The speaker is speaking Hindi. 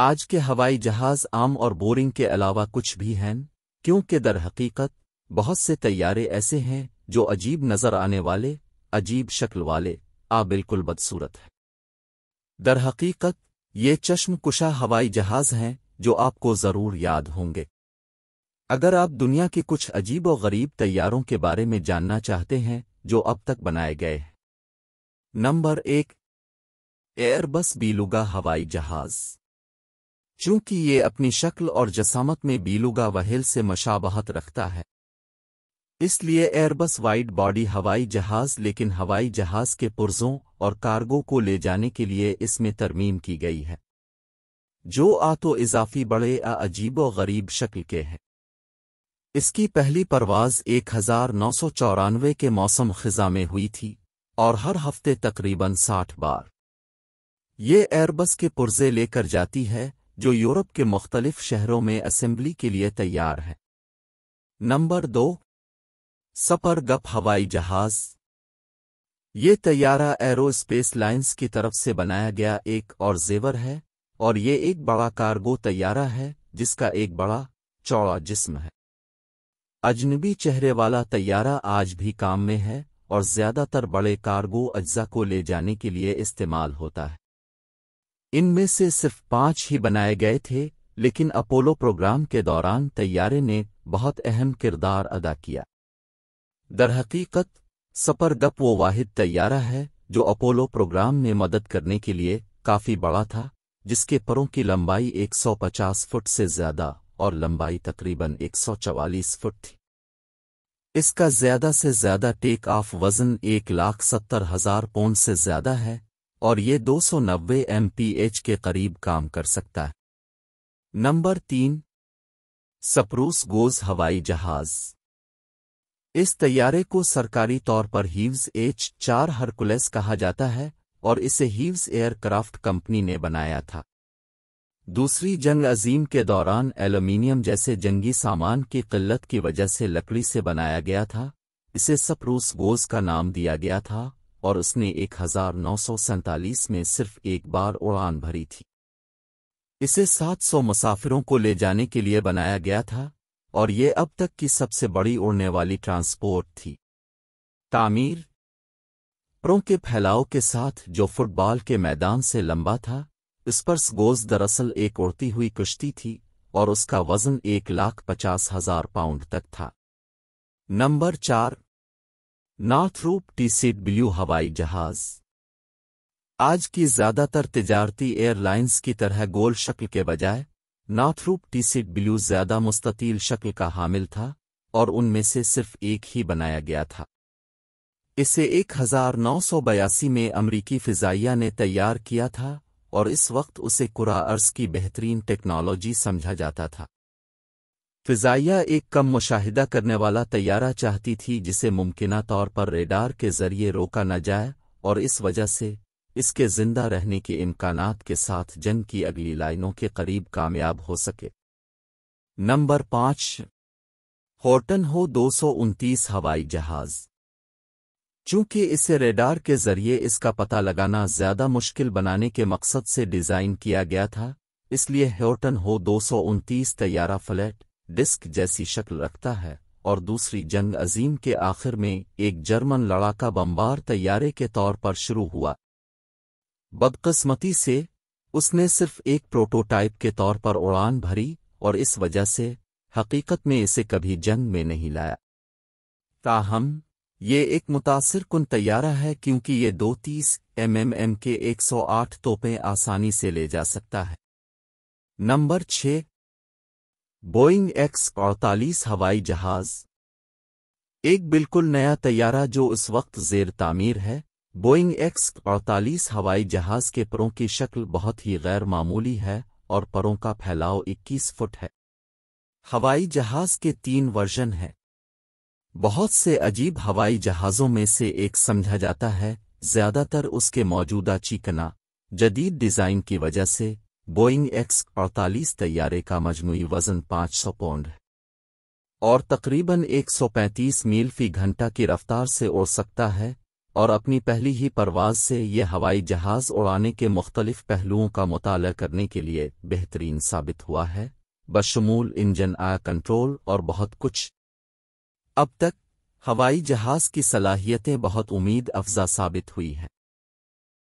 आज के हवाई जहाज आम और बोरिंग के अलावा कुछ भी हैं, क्योंकि दर हकीकत बहुत से तैयारे ऐसे हैं जो अजीब नज़र आने वाले, अजीब शक्ल वाले, बिल्कुल बदसूरत हैं। दर हकीकत ये चश्मकुशा हवाई जहाज हैं जो आपको ज़रूर याद होंगे। अगर आप दुनिया के कुछ अजीब और गरीब तैयारों के बारे में जानना चाहते हैं जो अब तक बनाए गए हैं। नंबर 1, एयरबस बीलुगा हवाई जहाज। चूंकि ये अपनी शक्ल और जसामत में बीलुगा व्हेल से मशाबहत रखता है, इसलिए एयरबस वाइड बॉडी हवाई जहाज, लेकिन हवाई जहाज के पुर्जों और कार्गो को ले जाने के लिए इसमें तरमीम की गई है, जो तो इजाफी बड़े अजीबो गरीब शक्ल के हैं। इसकी पहली परवाज़ 1994 के मौसम ख़िज़ा में हुई थी और हर हफ्ते तकरीबन 60 बार ये एयरबस के पुर्जे लेकर जाती है जो यूरोप के मुख्तलिफ शहरों में असेंबली के लिए तैयार है। नंबर 2, सुपर गप हवाई जहाज। ये तैयारा एरो स्पेस लाइन्स की तरफ से बनाया गया एक और जेवर है और ये एक बड़ा कार्गो तैयारा है जिसका एक बड़ा चौड़ा जिस्म है। अजनबी चेहरे वाला तैयारा आज भी काम में है और ज़्यादातर बड़े कार्गो अज्जा को ले जाने के लिए इस्तेमाल होता है। इनमें से सिर्फ 5 ही बनाए गए थे, लेकिन अपोलो प्रोग्राम के दौरान तैयारे ने बहुत अहम किरदार अदा किया। दरहकीकत सुपर गप वो वाहिद तैयारा है जो अपोलो प्रोग्राम में मदद करने के लिए काफ़ी बड़ा था, जिसके परों की लंबाई 150 फुट से ज़्यादा और लंबाई तकरीबन 144 फुट थी। इसका ज़्यादा से ज़्यादा टेक ऑफ वज़न 1,70,000 पौंड से ज़्यादा है और ये 290 एमपीएच के करीब काम कर सकता है। नंबर 3, स्प्रूस गूस हवाई जहाज़। इस तैयारे को सरकारी तौर पर ह्यूज H-4 हरकुलेस कहा जाता है और इसे ह्यूज एयरक्राफ्ट कंपनी ने बनाया था। दूसरी जंग अजीम के दौरान एल्यूमिनियम जैसे जंगी सामान की किल्लत की वजह से लकड़ी से बनाया गया था। इसे स्प्रूस गूस का नाम दिया गया था और उसने 1947 में सिर्फ एक बार उड़ान भरी थी। इसे 700 मुसाफिरों को ले जाने के लिए बनाया गया था और ये अब तक की सबसे बड़ी उड़ने वाली ट्रांसपोर्ट थी। तामीर परों के फैलाव के साथ जो फुटबॉल के मैदान से लंबा था। स्पर्स गोज दरअसल एक उड़ती हुई कश्ती थी और उसका वज़न 1,50,000 पाउंड तक था। नंबर 4, नॉर्थरोप टीसिट ब्लू हवाई जहाज। आज की ज़्यादातर तिजारती एयरलाइंस की तरह गोल शक्ल के बजाय नॉर्थरोप टीसिट ब्लू ज़्यादा मुस्ततील शक्ल का हामिल था और उनमें से सिर्फ एक ही बनाया गया था। इसे 1982 में अमरीकी फ़िज़ाइया ने तैयार किया था और इस वक्त उसे कुरा अर्स की बेहतरीन टेक्नोलॉजी समझा जाता था। फ़िज़ाइया एक कम मुशाहिदा करने वाला तैयारा चाहती थी जिसे मुमकिना तौर पर रेडार के ज़रिए रोका न जाए और इस वजह से इसके ज़िंदा रहने के इम्कानात के साथ जंग की अगली लाइनों के करीब कामयाब हो सके। नंबर 5, हॉर्टन हो 229 हवाई जहाज़। चूंकि इसे रेडार के ज़रिए इसका पता लगाना ज़्यादा मुश्किल बनाने के मकसद से डिज़ाइन किया गया था, इसलिए हॉर्टन हो 229 तैयारा फ्लैट डिस्क जैसी शक्ल रखता है और दूसरी जंग अजीम के आखिर में एक जर्मन लड़ाका बम्बार तैयारे के तौर पर शुरू हुआ। बदकिस्मती से उसने सिर्फ एक प्रोटोटाइप के तौर पर उड़ान भरी और इस वजह से हकीकत में इसे कभी जंग में नहीं लाया। ताहम ये एक मुतासिर कुन तैयारा है क्योंकि ये 230 mm के 108 तोपें आसानी से ले जा सकता है। नंबर 6, बोइंग X-48 हवाई जहाज़। एक बिल्कुल नया तैयारा जो उस वक्त ज़ेर तामीर है, बोइंग X-48 हवाई जहाज़ के परों की शक्ल बहुत ही गैर मामूली है और परों का फैलाव 21 फुट है। हवाई जहाज़ के 3 वर्जन हैं। बहुत से अजीब हवाई जहाज़ों में से एक समझा जाता है, ज़्यादातर उसके मौजूदा चीकना जदीद डिज़ाइन की वजह से। बोइंग X-48 तैयारे का मजमूई वज़न 500 पौंड है और तकरीबन 135 मील फ़ी घंटा की रफ़्तार से उड़ सकता है और अपनी पहली ही परवाज़ से ये हवाई जहाज़ उड़ाने के मुख्तलिफ पहलुओं का मुताला करने के लिए बेहतरीन साबित हुआ है, बशमूल इंजन आया कंट्रोल और बहुत कुछ। अब तक हवाई जहाज़ की सलाहियतें बहुत उम्मीद अफजा साबित हुई हैं।